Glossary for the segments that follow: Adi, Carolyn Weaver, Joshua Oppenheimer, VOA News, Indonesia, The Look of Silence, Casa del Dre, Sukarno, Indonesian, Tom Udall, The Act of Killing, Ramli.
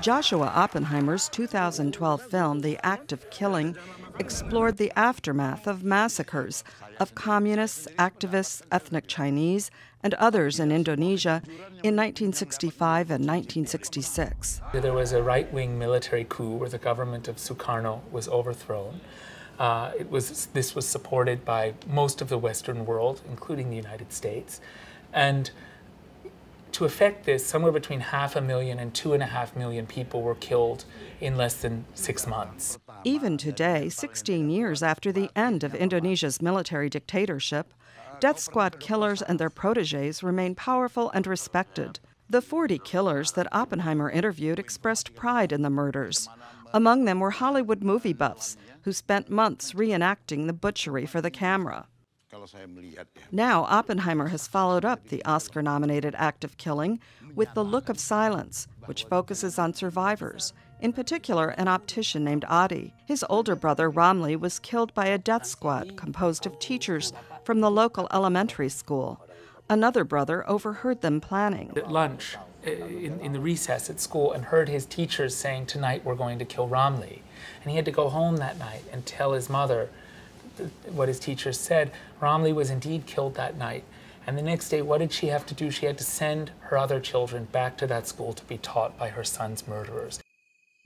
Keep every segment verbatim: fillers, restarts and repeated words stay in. Joshua Oppenheimer's two thousand twelve film, The Act of Killing, explored the aftermath of massacres of communists, activists, ethnic Chinese, and others in Indonesia in nineteen sixty-five and nineteen sixty-six. There was a right-wing military coup where the government of Sukarno was overthrown. Uh, it was, this was supported by most of the Western world, including the United States. And to effect this, somewhere between half a million and two and a half million people were killed in less than six months. Even today, sixteen years after the end of Indonesia's military dictatorship, death squad killers and their proteges remain powerful and respected. The forty killers that Oppenheimer interviewed expressed pride in the murders. Among them were Hollywood movie buffs who spent months reenacting the butchery for the camera. Now, Oppenheimer has followed up the Oscar-nominated Act of Killing with The Look of Silence, which focuses on survivors, in particular an optician named Adi. His older brother, Ramli, was killed by a death squad composed of teachers from the local elementary school. Another brother overheard them planning. At lunch, in, in the recess at school, and heard his teachers saying, "Tonight we're going to kill Ramli." And he had to go home that night and tell his mother what his teachers said. Ramli was indeed killed that night. And the next day, what did she have to do? She had to send her other children back to that school to be taught by her son's murderers.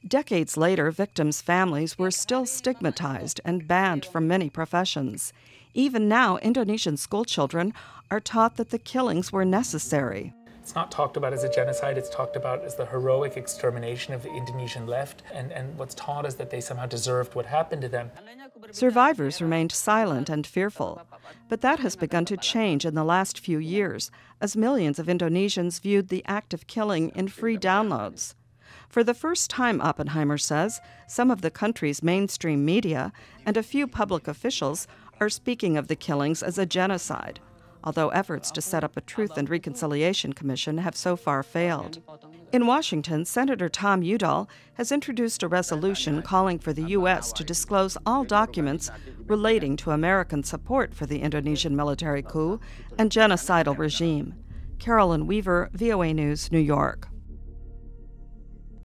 Decades later, victims' families were still stigmatized and banned from many professions. Even now, Indonesian schoolchildren are taught that the killings were necessary. It's not talked about as a genocide, it's talked about as the heroic extermination of the Indonesian left, and, and what's taught is that they somehow deserved what happened to them. Survivors remained silent and fearful, but that has begun to change in the last few years as millions of Indonesians viewed The Act of Killing in free downloads. For the first time, Oppenheimer says, some of the country's mainstream media and a few public officials are speaking of the killings as a genocide, although efforts to set up a Truth and Reconciliation Commission have so far failed. In Washington, Senator Tom Udall has introduced a resolution calling for the U S to disclose all documents relating to American support for the Indonesian military coup and genocidal regime. Carolyn Weaver, V O A News, New York.